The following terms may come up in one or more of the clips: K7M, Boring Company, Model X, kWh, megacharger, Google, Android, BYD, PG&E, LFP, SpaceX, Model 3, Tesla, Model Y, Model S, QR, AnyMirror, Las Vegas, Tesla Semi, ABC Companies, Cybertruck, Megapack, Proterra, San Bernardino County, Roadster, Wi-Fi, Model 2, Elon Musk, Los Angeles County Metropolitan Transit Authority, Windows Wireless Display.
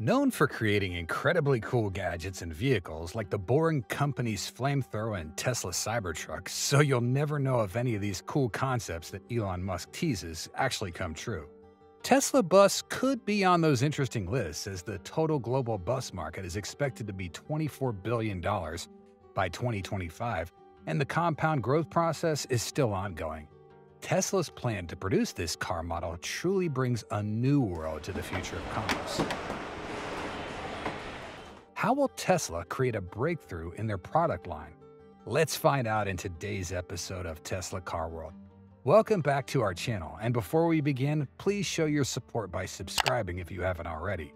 Known for creating incredibly cool gadgets and vehicles like the Boring Company's flamethrower and Tesla Cybertruck, so you'll never know if any of these cool concepts that Elon Musk teases actually come true. Tesla bus could be on those interesting lists, as the total global bus market is expected to be $24 billion by 2025, and the compound growth process is still ongoing. Tesla's plan to produce this car model truly brings a new world to the future of commerce. How will Tesla create a breakthrough in their product line? Let's find out in today's episode of Tesla Car World. Welcome back to our channel, and before we begin, please show your support by subscribing if you haven't already,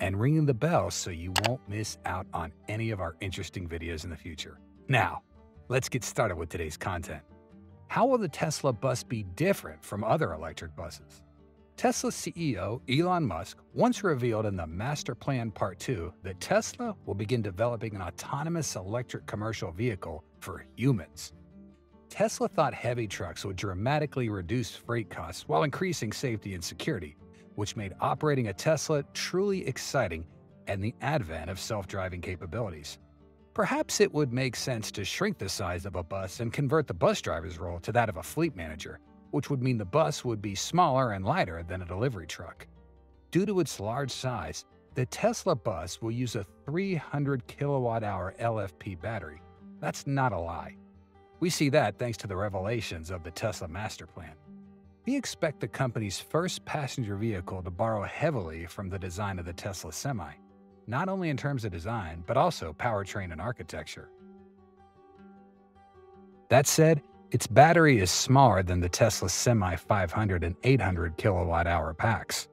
and ringing the bell so you won't miss out on any of our interesting videos in the future. Now, let's get started with today's content. How will the Tesla bus be different from other electric buses? Tesla CEO Elon Musk once revealed in the Master Plan Part 2 that Tesla will begin developing an autonomous electric commercial vehicle for humans. Tesla thought heavy trucks would dramatically reduce freight costs while increasing safety and security, which made operating a Tesla truly exciting and the advent of self-driving capabilities. Perhaps it would make sense to shrink the size of a bus and convert the bus driver's role to that of a fleet manager, which would mean the bus would be smaller and lighter than a delivery truck. Due to its large size, the Tesla bus will use a 300 kilowatt-hour LFP battery. That's not a lie. We see that thanks to the revelations of the Tesla Master Plan. We expect the company's first passenger vehicle to borrow heavily from the design of the Tesla Semi, not only in terms of design, but also powertrain and architecture. That said, its battery is smaller than the Tesla Semi 500 and 800 kilowatt-hour packs.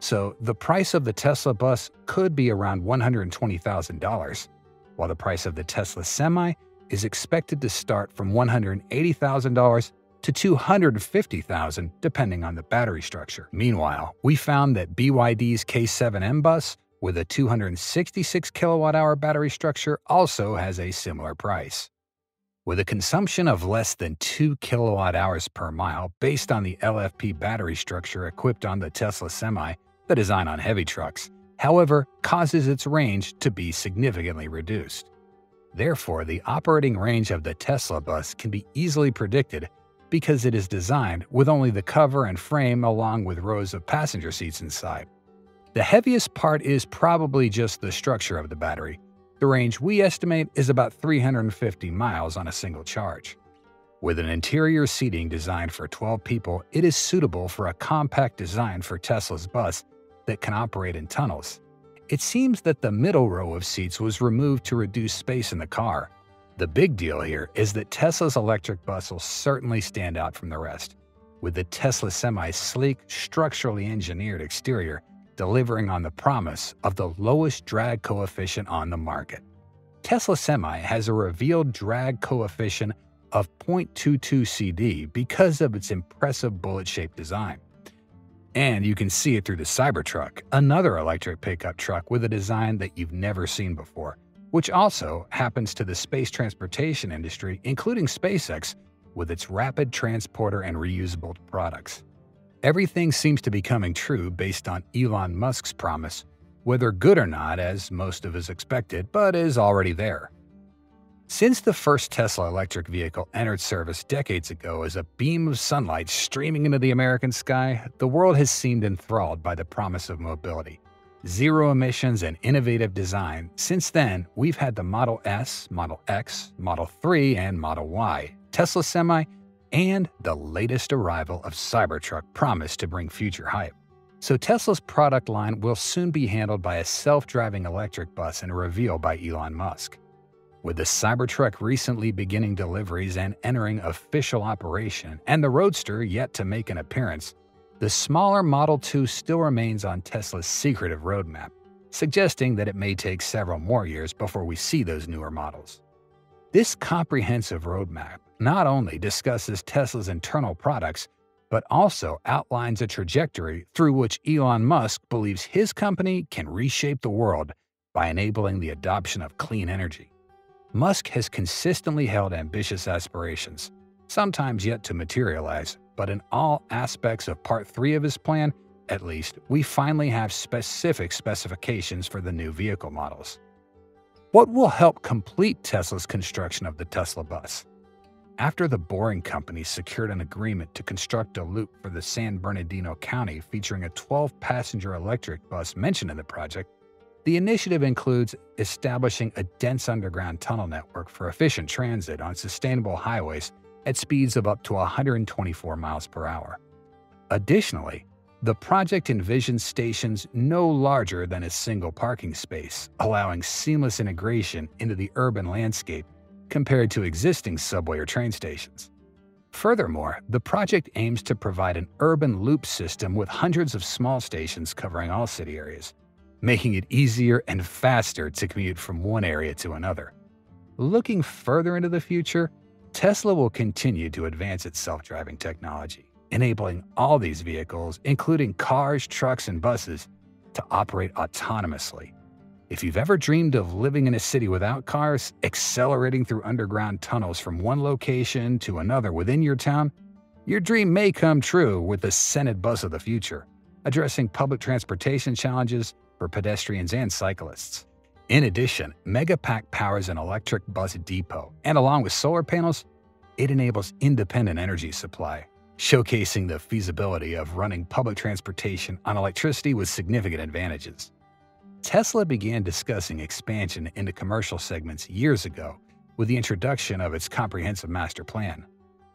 So the price of the Tesla bus could be around $120,000, while the price of the Tesla Semi is expected to start from $180,000 to $250,000, depending on the battery structure. Meanwhile, we found that BYD's K7M bus with a 266 kilowatt-hour battery structure also has a similar price. With a consumption of less than 2 kilowatt-hours per mile based on the LFP battery structure equipped on the Tesla Semi, the design on heavy trucks, however, causes its range to be significantly reduced. Therefore, the operating range of the Tesla bus can be easily predicted because it is designed with only the cover and frame along with rows of passenger seats inside. The heaviest part is probably just the structure of the battery. The range we estimate is about 350 miles on a single charge. With an interior seating designed for 12 people, it is suitable for a compact design for Tesla's bus that can operate in tunnels. It seems that the middle row of seats was removed to reduce space in the car. The big deal here is that Tesla's electric bus will certainly stand out from the rest, with the Tesla Semi's sleek, structurally engineered exterior delivering on the promise of the lowest drag coefficient on the market. Tesla Semi has a revealed drag coefficient of 0.22 CD because of its impressive bullet-shaped design. And you can see it through the Cybertruck, another electric pickup truck with a design that you've never seen before, which also happens to the space transportation industry, including SpaceX, with its rapid transporter and reusable products. Everything seems to be coming true based on Elon Musk's promise, whether good or not, as most of us expected, but is already there. Since the first Tesla electric vehicle entered service decades ago as a beam of sunlight streaming into the American sky, the world has seemed enthralled by the promise of mobility, zero emissions, and innovative design. Since then, we've had the Model S, Model X, Model 3, and Model Y, Tesla Semi, and the latest arrival of Cybertruck promised to bring future hype. So Tesla's product line will soon be handled by a self-driving electric bus in a reveal by Elon Musk. With the Cybertruck recently beginning deliveries and entering official operation, and the Roadster yet to make an appearance, the smaller Model 2 still remains on Tesla's secretive roadmap, suggesting that it may take several more years before we see those newer models. This comprehensive roadmap not only discusses Tesla's internal products, but also outlines a trajectory through which Elon Musk believes his company can reshape the world by enabling the adoption of clean energy. Musk has consistently held ambitious aspirations, sometimes yet to materialize, but in all aspects of Part 3 of his plan, at least, we finally have specific specifications for the new vehicle models. What will help complete Tesla's construction of the Tesla bus? After the Boring Company secured an agreement to construct a loop for the San Bernardino County featuring a 12-passenger electric bus mentioned in the project, the initiative includes establishing a dense underground tunnel network for efficient transit on sustainable highways at speeds of up to 124 miles per hour. Additionally, the project envisions stations no larger than a single parking space, allowing seamless integration into the urban landscape compared to existing subway or train stations. Furthermore, the project aims to provide an urban loop system with hundreds of small stations covering all city areas, making it easier and faster to commute from one area to another. Looking further into the future, Tesla will continue to advance its self-driving technology, enabling all these vehicles, including cars, trucks, and buses, to operate autonomously. If you've ever dreamed of living in a city without cars, accelerating through underground tunnels from one location to another within your town, your dream may come true with the Senate Bus of the future, addressing public transportation challenges for pedestrians and cyclists. In addition, Megapack powers an electric bus depot, and along with solar panels, it enables independent energy supply, showcasing the feasibility of running public transportation on electricity with significant advantages. Tesla began discussing expansion into commercial segments years ago with the introduction of its comprehensive master plan.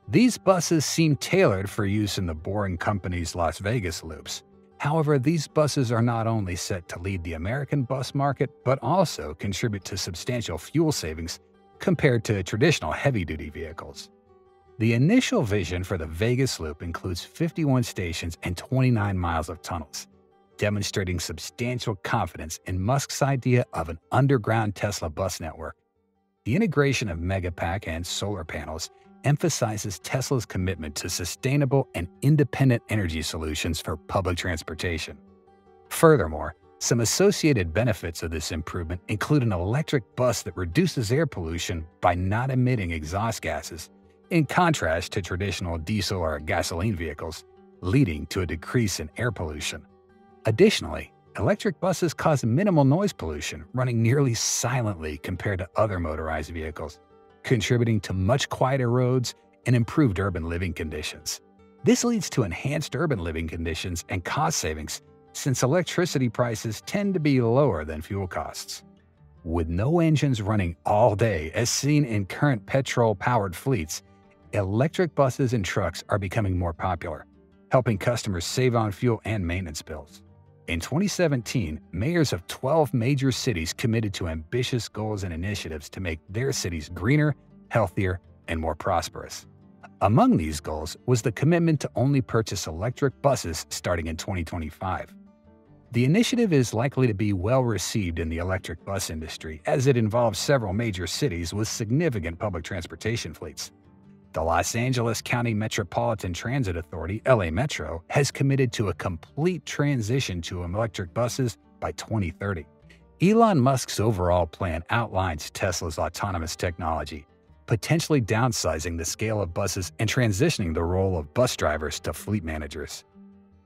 These buses seem tailored for use in the Boring Company's Las Vegas loops. However, these buses are not only set to lead the American bus market, but also contribute to substantial fuel savings compared to traditional heavy-duty vehicles. The initial vision for the Vegas loop includes 51 stations and 29 miles of tunnels, demonstrating substantial confidence in Musk's idea of an underground Tesla bus network. The integration of Megapack and solar panels emphasizes Tesla's commitment to sustainable and independent energy solutions for public transportation. Furthermore, some associated benefits of this improvement include an electric bus that reduces air pollution by not emitting exhaust gases, in contrast to traditional diesel or gasoline vehicles, leading to a decrease in air pollution. Additionally, electric buses cause minimal noise pollution, running nearly silently compared to other motorized vehicles, contributing to much quieter roads and improved urban living conditions. This leads to enhanced urban living conditions and cost savings, since electricity prices tend to be lower than fuel costs. With no engines running all day, as seen in current petrol-powered fleets, electric buses and trucks are becoming more popular, helping customers save on fuel and maintenance bills. In 2017, mayors of 12 major cities committed to ambitious goals and initiatives to make their cities greener, healthier, and more prosperous. Among these goals was the commitment to only purchase electric buses starting in 2025. The initiative is likely to be well received in the electric bus industry, as it involves several major cities with significant public transportation fleets. The Los Angeles County Metropolitan Transit Authority, LA Metro, has committed to a complete transition to electric buses by 2030. Elon Musk's overall plan outlines Tesla's autonomous technology, potentially downsizing the scale of buses and transitioning the role of bus drivers to fleet managers.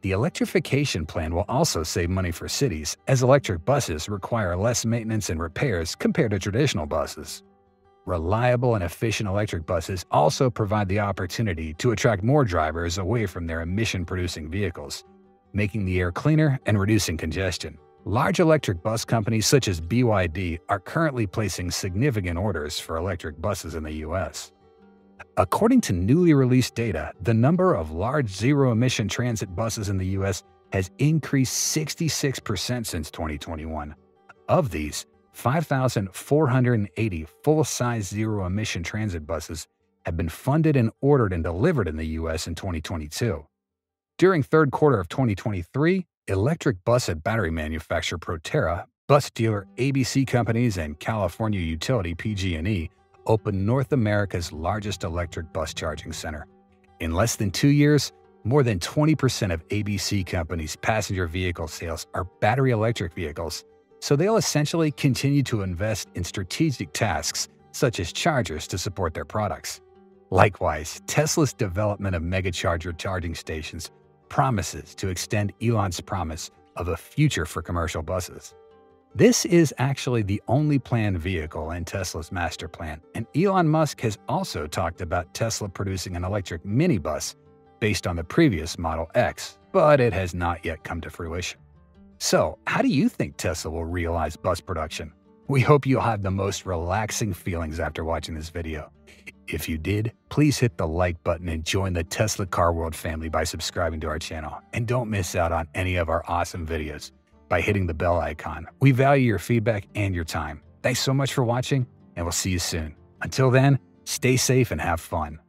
The electrification plan will also save money for cities, as electric buses require less maintenance and repairs compared to traditional buses. Reliable and efficient electric buses also provide the opportunity to attract more drivers away from their emission-producing vehicles, making the air cleaner and reducing congestion. Large electric bus companies such as BYD are currently placing significant orders for electric buses in the U.S. According to newly released data, the number of large zero-emission transit buses in the U.S. has increased 66% since 2021. Of these, 5,480 full-size zero-emission transit buses have been funded and ordered and delivered in the U.S. in 2022. During third quarter of 2023, electric bus and battery manufacturer Proterra, bus dealer ABC Companies, and California utility PG&E opened North America's largest electric bus charging center. In less than 2 years, more than 20% of ABC Companies' passenger vehicle sales are battery electric vehicles, so they'll essentially continue to invest in strategic tasks such as chargers to support their products. Likewise, Tesla's development of megacharger charging stations promises to extend Elon's promise of a future for commercial buses. This is actually the only planned vehicle in Tesla's master plan, and Elon Musk has also talked about Tesla producing an electric minibus based on the previous Model X, but it has not yet come to fruition. So, how do you think Tesla will realize bus production? We hope you'll have the most relaxing feelings after watching this video. If you did, please hit the like button and join the Tesla Car World family by subscribing to our channel. And don't miss out on any of our awesome videos by hitting the bell icon. We value your feedback and your time. Thanks so much for watching, and we'll see you soon. Until then, stay safe and have fun.